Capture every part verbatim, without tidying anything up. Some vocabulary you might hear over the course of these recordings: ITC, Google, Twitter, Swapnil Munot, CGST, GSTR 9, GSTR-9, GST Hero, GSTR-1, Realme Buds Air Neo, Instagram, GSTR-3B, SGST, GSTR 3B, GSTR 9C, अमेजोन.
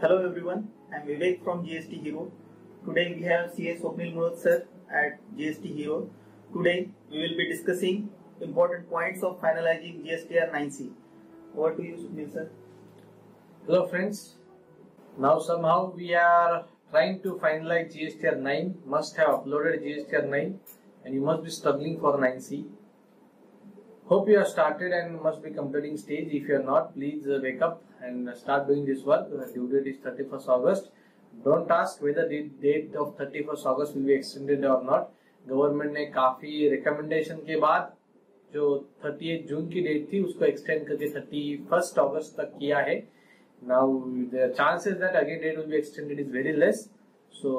Hello everyone, I am Vivek from G S T Hero. Today we have C S Swapnil Munot sir at G S T Hero. Today we will be discussing important points of finalizing G S T R nine C. Over to you Swapnil sir. Hello friends. Now somehow we are trying to finalize G S T R nine. Must have uploaded G S T R nine and you must be struggling for nine C. Hope you have started and must be completing stage. If you are not, please wake up and start doing this work. The due date is thirty-first August. Don't ask whether the date of thirty-first August will be extended or not. Government ने काफी recommendation के बाद जो thirty eight June की date थी उसको extend करके thirty first अगस्त तक किया है. Now the chances that again date will be extended is very less, so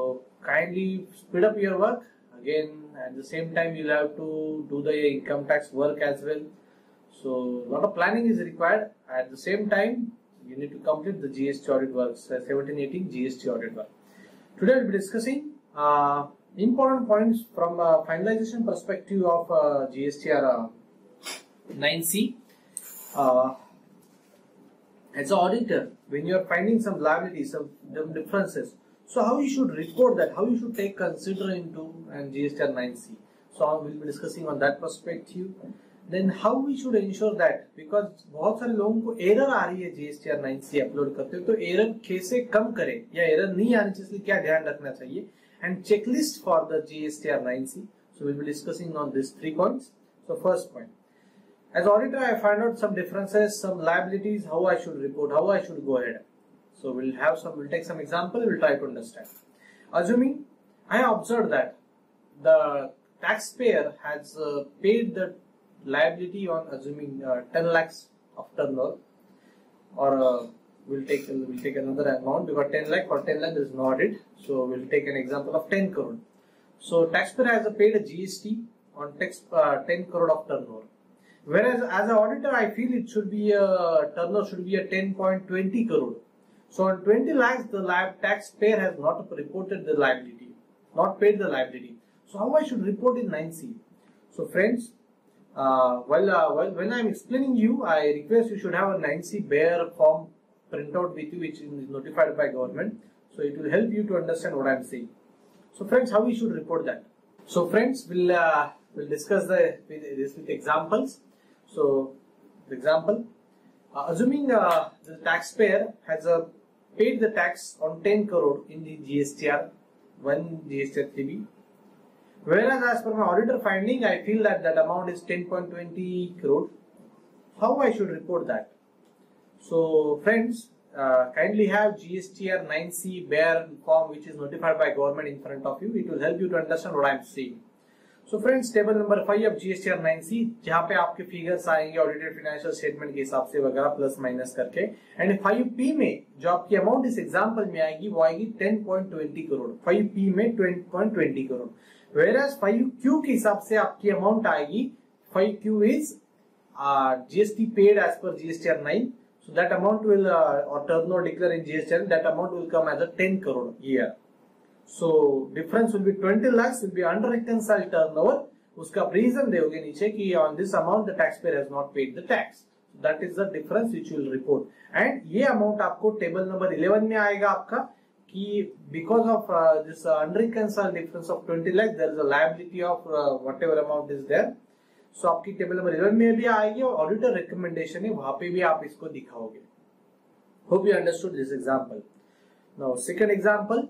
kindly speed up your work. Again, at the same time you will have to do the income tax work as well, so lot of planning is required. At the same time you need to complete the G S T audit work, so seventeen eighteen G S T audit work. Today we will be discussing uh, important points from uh, finalization perspective of uh, G S T R nine C. Uh, as an auditor, when you are finding some liabilities, some differences, so how you should report that, how you should take consider into and G S T R nine C. So we will be discussing on that perspective. Then how we should ensure that, because बहुत सारे लोगों को error आ रही है G S T R nine C upload करते हो, तो error कैसे कम करें या error नहीं आने चाहिए इसलिए क्या ध्यान रखना चाहिए, and checklist for the G S T R nine C. So we will be discussing on these three points. So first point, as auditor I find out some differences, some liabilities, how I should report, how I should go ahead. So we'll have some, we'll take some example, we'll try to understand. Assuming I observed that the taxpayer has uh, paid the liability on assuming uh, ten lakhs of turnover, or uh, we'll take we'll take another amount because ten lakh for ten lakh is not audit. So we'll take an example of ten crore. So taxpayer has paid a G S T on tax, uh, ten crore of turnover. Whereas as an auditor, I feel it should be a turnover should be a ten point two zero crore. So on twenty lakhs, the taxpayer has not reported the liability, not paid the liability. So how I should report in nine C? So friends, uh, while, uh, while when I am explaining you, I request you should have a nine C bare form printout with you, which is notified by government. So it will help you to understand what I am saying. So friends, how we should report that? So friends, we'll uh, we'll discuss the with, this with examples. So for example, uh, assuming uh, the taxpayer has a paid the tax on ten crore in the G S T R one, G S T R three B. Whereas as per my auditor finding, I feel that that amount is ten point two zero crore. How I should report that? So friends, uh, kindly have G S T R nine C bare form which is notified by government in front of you. It will help you to understand what I am saying. So friends, table number five of G S T R nine C, जहाँ पे आपके figures आएंगे audited financial statement के हिसाब से वगैरह plus minus करके, and five P में जो आपकी अमाउंट इस एग्जांपल में आएगी वो आएगी ten point two zero crore, five P में ten point two zero crore. Whereas five Q के हिसाब से आपकी अमाउंट आएगी, five Q is uh, G S T paid as per G S T R nine, so that amount will uh, or turnover declared in G S T R, that amount will come as a ten crore year. So difference will be twenty lakhs will be unreconciled turnover. उसका reason दोगे नीचे कि on this amount the taxpayer has not paid the tax. So that is the difference which you will report. And ये amount आपको table number eleven में आएगा आपका कि because of uh, this uh, unreconciled difference of twenty lakhs there is a liability of uh, whatever amount is there. So आपकी table number eleven में भी आएगी और auditor recommendation है वहाँ पे भी आप इसको दिखाओगे. Hope you understood this example. Now second example.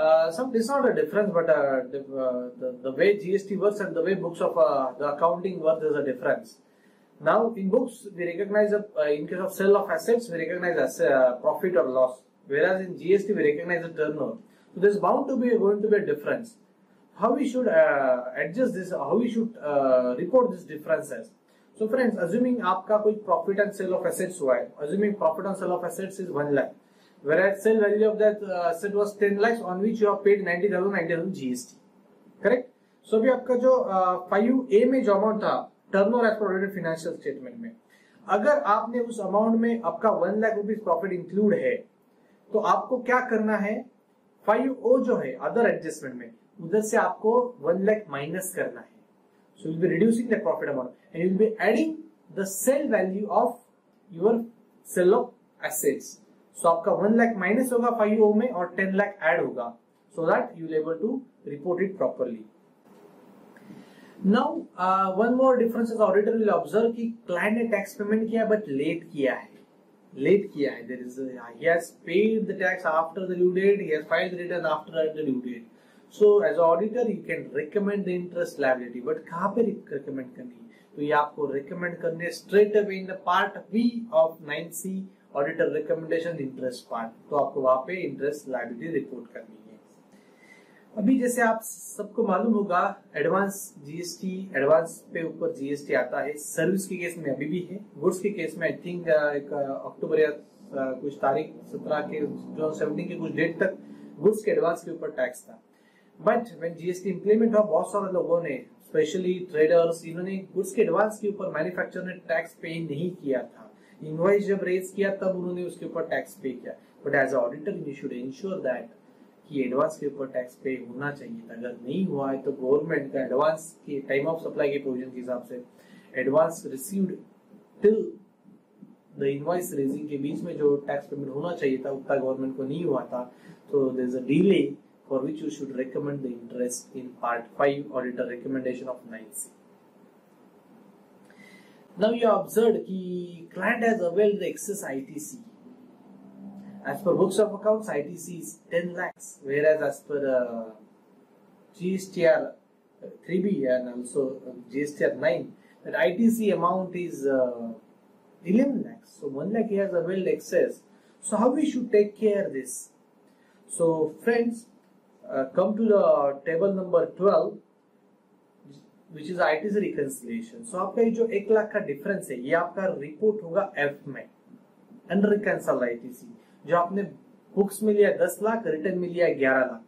Uh, some this is not a difference, but uh, the, uh, the the way G S T works and the way books of uh, the accounting works is a difference. Now in books we recognize a, uh, in case of sale of assets we recognize as uh, profit or loss, whereas in G S T we recognize a turnover. So there is bound to be going to be a difference. How we should uh, adjust this? How we should uh, report these differences? So friends, assuming आपका कोई profit and sale of assets हुआ है, assuming profit on sale of assets is one lakh. Whereas sale value of that asset was ten lakhs on which you have paid ninety thousand G S T, correct? So भी आपका जो F I U A में जो amount था turnover as per audited financial statement में, अगर आपने उस amount में आपका one lakh rupees profit include है, तो आपको क्या करना है? F I U O जो है other adjustment में, उधर से आपको one lakh minus करना है. So you will be reducing the profit amount and you will be adding the sale value of your sale of assets. So so, आपका one lakh minus होगा एफ आई यू ओ में और ten lakh add होगा, so that you will able to report it properly. Now one more difference is auditor will observe कि client ने tax payment किया but late किया है, लेट किया है, there is he has paid the tax after the due date, he has filed the return after the due date. So as auditor you can recommend the interest liability, but कहां पे recommend करनी, तो ये आपको recommend करने straight away in the part B of nine C auditor recommendation interest part, तो आपको वहां पे इंटरेस्ट लायबिलिटी रिपोर्ट करनी है। अभी जैसे आप सबको मालूम होगा एडवांस जीएसटी, एडवांस पे ऊपर जीएसटी आता है, सर्विस के केस में अभी भी है, गुड्स के केस में आई थिंक एक अक्टूबर या कुछ तारीख सत्रह के जो सेवेंटीन के कुछ डेट तक गुड्स के एडवांस के ऊपर टैक्स था, बट व्हेन जीएसटी इंप्लीमेंट हुआ बहुत सारे लोगों ने स्पेशली ट्रेडर्स इन्होंने गुड्स के एडवांस के ऊपर मैन्युफैक्चरर ने टैक्स पे नहीं किया था, इनवॉइस जब रेज किया तब उन्होंने उसके ऊपर टैक्स पे किया, but as auditor you should ensure that कि एडवांस के ऊपर टैक्स पे होना चाहिए था, अगर नहीं हुआ है तो गवर्नमेंट का एडवांस के टाइम ऑफ सप्लाई के प्रोविजन के हिसाब से advance received till the invoice raising के बीच में जो टैक्स पेमेंट होना चाहिए था उतना गवर्नमेंट को नहीं हुआ था, तो there is a delay for which you should recommend the interest in part five auditor recommendation of nine C. Now you have observed ki client has availed the excess I T C. As per books of accounts I T C is ten lakhs, whereas as per uh, G S T R three B and also uh, G S T R nine that I T C amount is uh, eleven lakhs. So one lakh he has availed excess. So how we should take care of this? So friends, Uh, come to the table number twelve, which is I T C reconciliation. So आपका ये जो एक लाख का difference है ये आपका report होगा F में, unreconciled I T C, जो आपने बुक्स में लिया दस लाख, रिटर्न में लिया ग्यारह lakh,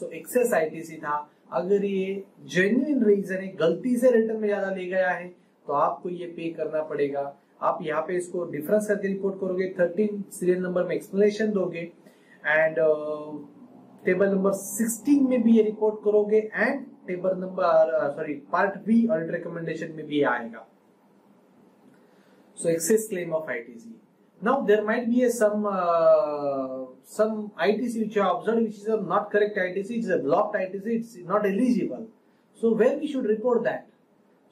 so excess I T C था। अगर ये जेन्युइन रीजन है, गलती से रिटर्न में ज्यादा ले गया है, तो आपको ये पे करना पड़ेगा। आप यहाँ पे इसको डिफरेंस करके रिपोर्ट करोगे, थर्टीन सीरियल नंबर में एक्सप्लेनेशन दोगे एंड टेबल नंबर सोलह में भी ये रिपोर्ट करोगे and table number sorry part B audit recommendation में भी ये आएगा। So excess claim of ITC. Now there might be some some ITC which you have observed which is not correct ITC, is a blocked ITC, it's not eligible, so where we should report that.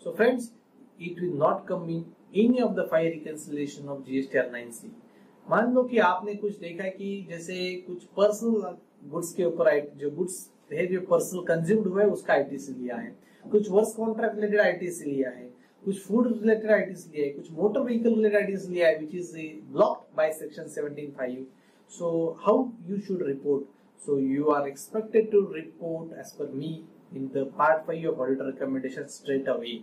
So friends, it will not come in any of the five reconciliation of GSTR nine C. मान लो कि आपने कुछ देखा कि जैसे कुछ personal goods के ऊपर जो गुड्स है जो पर्सनल कंज्यूम्ड हुए उसका आईटीसी लिया है, कुछ वर्क कॉन्ट्रैक्ट रिलेटेड आईटीसी लिया है, कुछ फूड रिलेटेड आईटीसी लिया है, कुछ मोटर व्हीकल रिलेटेड आईटीसी लिया है, which is blocked by section seventeen five. So how you should report? So you are expected to report as per me in the part five of auditor recommendation straight away.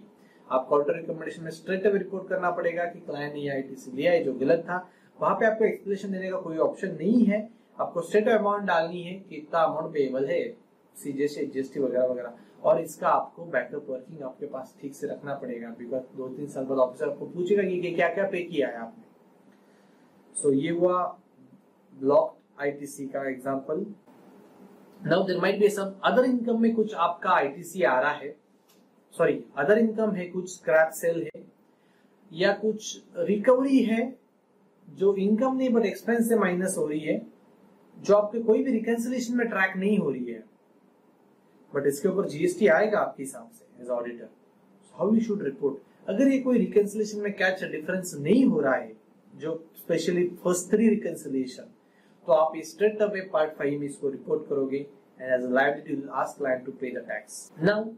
आपको auditor recommendation में straight away report करना पड़ेगा कि client ने ITC लिया है जो गलत था। वहां पे आपको एक्सप्लेनेशन देने का कोई ऑप्शन नहीं है, आपको स्टेट अमाउंट डालनी है कि इतना अमाउंट पेएबल है, सीजीएसटी जीएसटी वगैरह वगैरह, और इसका आपको बैकअप वर्किंग आपके पास ठीक से रखना पड़ेगा, बिकॉज दो तीन साल बाद ऑफिसर आपको पूछेगा कि क्या क्या पे किया है आपने। सो so, ये हुआ ब्लॉक्ड आईटीसी का example. Now there might be some other income में कुछ आपका आईटीसी आ रहा है, सॉरी अदर इनकम है, कुछ स्क्रैप सेल है या कुछ रिकवरी है जो इनकम नहीं बट एक्सपेंस से माइनस हो रही है, जो आपके कोई भी रिकंसिलिएशन में ट्रैक नहीं हो रही है, बट इसके ऊपर जीएसटी आएगा आपके हिसाब से as auditor. How you should report? अगर ये कोई रिकंसिलिएशन में कैच डिफरेंस नहीं हो रहा है, जो स्पेशली फर्स्ट थ्री रिकंसिलिएशन, तो आप स्ट्रेट अवे पार्ट फाइव में इसको रिपोर्ट करोगे and as a liability you will ask client to pay the tax. Now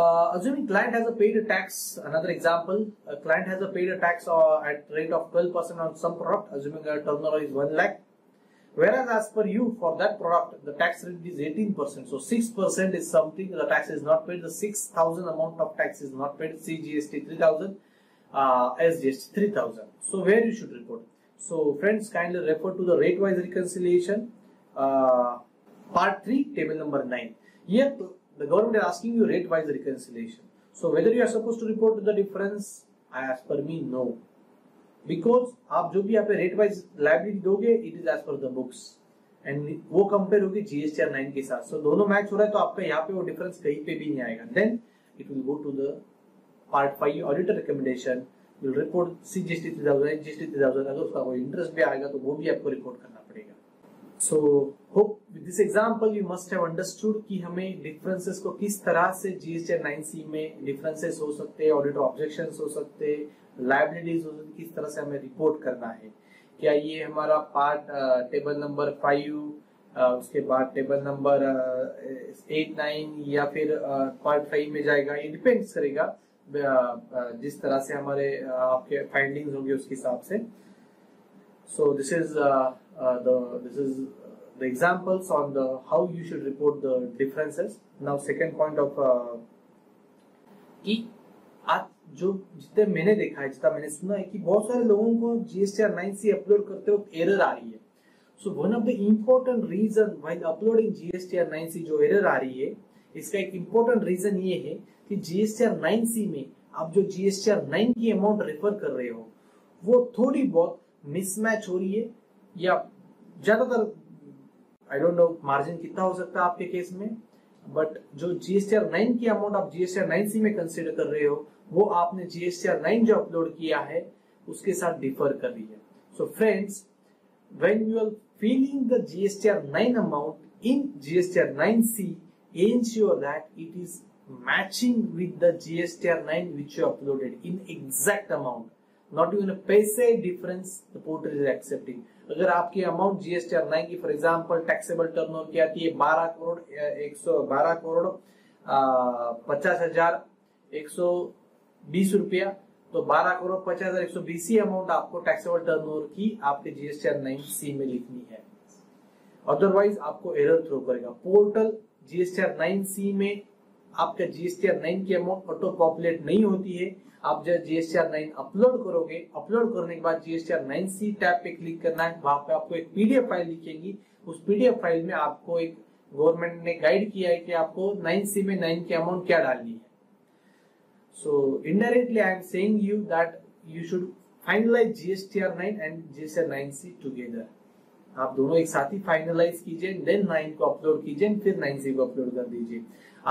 Uh, assuming client has a paid a tax, another example, a client has a paid a tax uh, at rate of twelve percent on some product, assuming a turnover is one lakh, whereas as per you for that product the tax rate is eighteen percent, so six percent is something the tax is not paid, the six thousand amount of tax is not paid, C G S T three thousand, uh, S G S T three thousand, so where you should report? So friends, kindly refer to the rate wise reconciliation uh, part three table number nine. Here the government is asking you rate wise reconciliation, so whether you are supposed to report the difference, as per me no, because आप जो भी यहाँ पे rate wise liability दोगे it is as per the books and वो compare होगी G S T R nine के साथ, so दोनों match हो रहा है तो आपका यहाँ पे वो difference कहीं पे भी नहीं आएगा, then it will go to the part five auditor recommendation will report C G S T three thousand, G S T three thousand अगर उसका कोई इंटरेस्ट भी आएगा तो वो भी आपको रिपोर्ट करना पड़ेगा। So hope with this example you must have understood कि हमें डिफरेंसेस को किस तरह से जीएसटीआर नाइन सी में डिफरेंसेस हो सकते हैं, ऑडिटर ऑब्जेक्शन हो सकते, लाइबिलिटीज हो सकती, किस तरह से हमें रिपोर्ट करना है। क्या ये हमारा पार्ट टेबल नंबर फाइव, उसके बाद टेबल नंबर एट नाइन या फिर पार्ट फाइव में जाएगा, ये डिपेंड्स करेगा जिस तरह से हमारे आपके फाइंडिंग्स होंगे उसके हिसाब से। So this is the this is the examples on the how you should report the differences. Now second point of कि आज जो जितने मैंने देखा है, जितना मैंने सुना है कि बहुत सारे लोगों को जीएसटीआर नाइन सी अपलोड करते वक्त एरर आ रही है। So one of the important reason while uploading GSTR nine C जो एरर आ रही है, इसका एक इम्पोर्टेंट रीजन ये है कि जीएसटीआर नाइन सी में आप जो जीएसटीआर नाइन की अमाउंट रेफर कर रहे हो वो थोड़ी बहुत मिसमैच हो रही है, या ज्यादातर आई डोंट नो मार्जिन कितना हो सकता है आपके केस में, बट जो जीएसटीआर नाइन की अमाउंट आप जीएसटीआर नाइन सी में कंसीडर कर रहे हो वो आपने जीएसटीआर नाइन जो अपलोड किया है उसके साथ डिफर कर रही है। So friends, when you are filling the GSTR nine amount in GSTR nine C, ensure that it is matching with the G S T R nine which you uploaded in exact amount, not even a paise difference the portal is accepting. अगर आपकी amount G S T R nine की for example taxable turnover की आती है बारह करोड़ एक सौ बारह करोड़ पचास हजार एक सौ बीस रुपया, तो बारह करोड़ पचास हजार एक सौ बीस ही अमाउंट आपको taxable turnover की आपके G S T R nine C में लिखनी है, अदरवाइज आपको एरर थ्रो करेगा पोर्टल। जीएसटीआर नाइन सी में आपका जीएसटीआर नाइन की अमाउंट ऑटो पॉपुलेट नहीं होती है। आप जब जीएसटीआर नाइन अपलोड करोगे, अपलोड करने के बाद जीएसटीआर नाइन सी टैब पे क्लिक करना है, वहां पे आपको एक पीडीएफ फाइल दिखेगी। उस पीडीएफ फाइल में आपको एक गवर्नमेंट ने गाइड किया है कि आपको नाइन सी में नाइन की अमाउंट क्या डालनी है। So indirectly I am saying you that you should finalise GSTR nine and GSTR nine C together. आप दोनों एक साथ ही फाइनलाइज कीजिए, देन नाइन को अपलोड कीजिए, फिर नाइन सी को अपलोड कर दीजिए।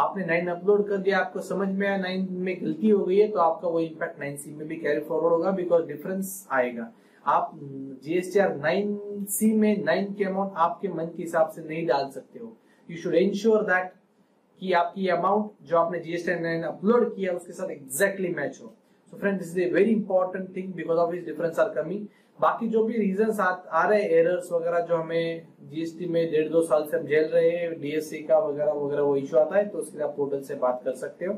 आपने नाइन अपलोड कर दिया, आपको समझ में आया नाइन में गलती हो गई है, तो आपका वो इम्पैक्ट नाइन सी में भी कैरी फॉरवर्ड होगा बिकॉज डिफरेंस आएगा। आप जीएसटीआर नाइन सी में नाइन के अमाउंट आपके मन के हिसाब से नहीं डाल सकते हो। यू शुड एंश्योर दैट कि आपकी अमाउंट जो आपने जीएसटीआर नाइन अपलोड किया उसके साथ एक्जैक्टली मैच हो। So friend, this is a very important thing because of this difference are coming. बाकी जो भी रीजन आ रहे हैं एरर्स वगैरह जो हमें जीएसटी में डेढ़ दो साल से हम झेल रहे हैं, डीएससी का वगैरह वगैरह वो इश्यू आता है, तो उसके लिए आप पोर्टल से बात कर सकते हो।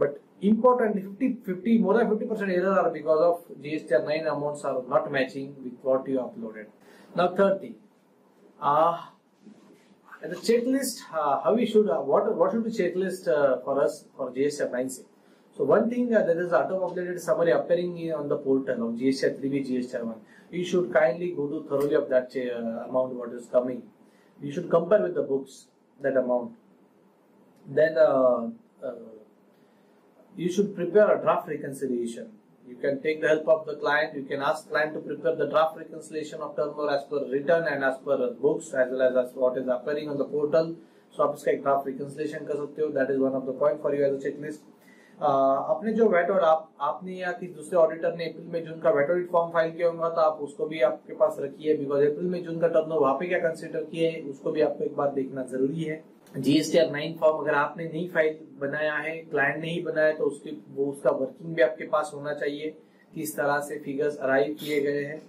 But importantly fifty fifty more than fifty percent error are because of GSTR nine amounts are not matching with what you uploaded. Now third thing, as a checklist, how we should what what should be checklist for us for GSTR nine से। So one thing, uh, there is auto-populated summary appearing on the portal of G S T R three B, G S T R one. You should kindly go to thoroughly of that uh, amount what is coming. You should compare with the books that amount. Then uh, uh, you should prepare a draft reconciliation. You can take the help of the client. You can ask client to prepare the draft reconciliation of turnover as per return and as per books as well as as what is appearing on the portal. So आप इसका एक draft reconciliation कर सकते हो. That is one of the point for you as a checklist. Uh, अपने जो wait audit आप आपने या किसी दूसरे ऑडिटर ने अप्रैल में जून का वेट ऑडिट फॉर्म फाइल किया होगा तो आप उसको भी आपके पास रखिए बिकॉज अप्रैल में जून का टर्नओवर वहां पे क्या कंसीडर किए उसको भी आपको एक बार देखना जरूरी है। जीएसटीआर नाइन फॉर्म अगर आपने नहीं फाइल बनाया है, क्लाइंट ने ही बनाया, तो उसकी वो उसका वर्किंग भी आपके पास होना चाहिए, किस तरह से फिगर्स अराइव किए गए हैं।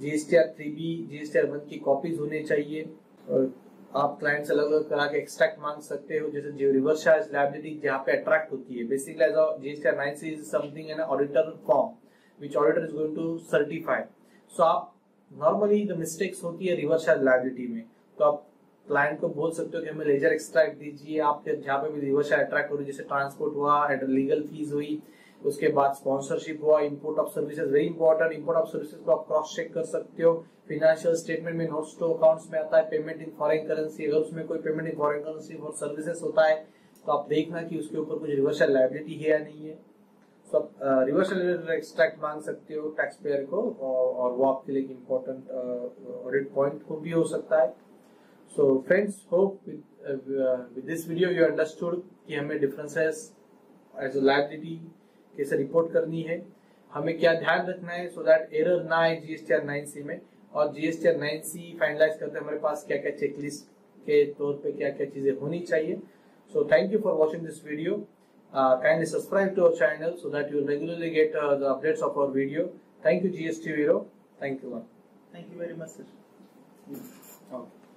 GSTR three B GSTR one की कॉपीज होने चाहिए और आप क्लाइंट से अलग अलग करा के एक्सट्रैक्ट मांग सकते हो, जैसे जो रिवर्स चार्ज लायबिलिटी जहाँ पे अट्रैक्ट होती है। Basically as GSTR nine C is something an auditor form which auditor is going to certify. So आप नॉर्मली द मिस्टेक्स होती है रिवर्स चार्ज लायबिलिटी में, तो आप क्लाइंट को बोल सकते हो कि हमें लेजर एक्सट्रैक्ट दीजिए। आप जहाँ पे भी रिवर्स चार्ज अट्रैक्ट हो रही है, जैसे ट्रांसपोर्ट हुआ, लीगल फीस हुई, उसके बाद स्पॉन्सरशिप हुआ, import of services very important, import of services को आप क्रॉस चेक कर सकते हो। फिनेंशियल स्टेटमेंट में नोट्स टू अकाउंट्स में आता है पेमेंट इन फॉरेन करेंसी, अगर उसमें कोई payment in foreign currency for services होता है तो आप देखना कि उसके ऊपर कुछ रिवर्सल लायबिलिटी है या नहीं है। सो आप रिवर्सल एक्सट्रैक्ट मांग सकते हो टैक्स पेयर को और वो आपके लिए इम्पोर्टेंट ऑडिट पॉइंट को भी हो सकता है। So friends, hope with this video you understood कि हमें डिफरेंसेस एज अ लायबिलिटी कैसे रिपोर्ट करनी है। हमें क्या ध्यान रखना है सो दैट एरर ना आए जीएसटीआर नाइन सी में। और जीएसटीआर नाइन सी फाइनलाइज करते हमारे पास क्या क्या चेकलिस्ट के तौर पे क्या क्या चीजें होनी चाहिए। So thank you for watching this video. Kindly subscribe to our channel so that you regularly get the updates of our video. Thank you GST hero. Thank you ma'am. Thank you very much sir. Okay.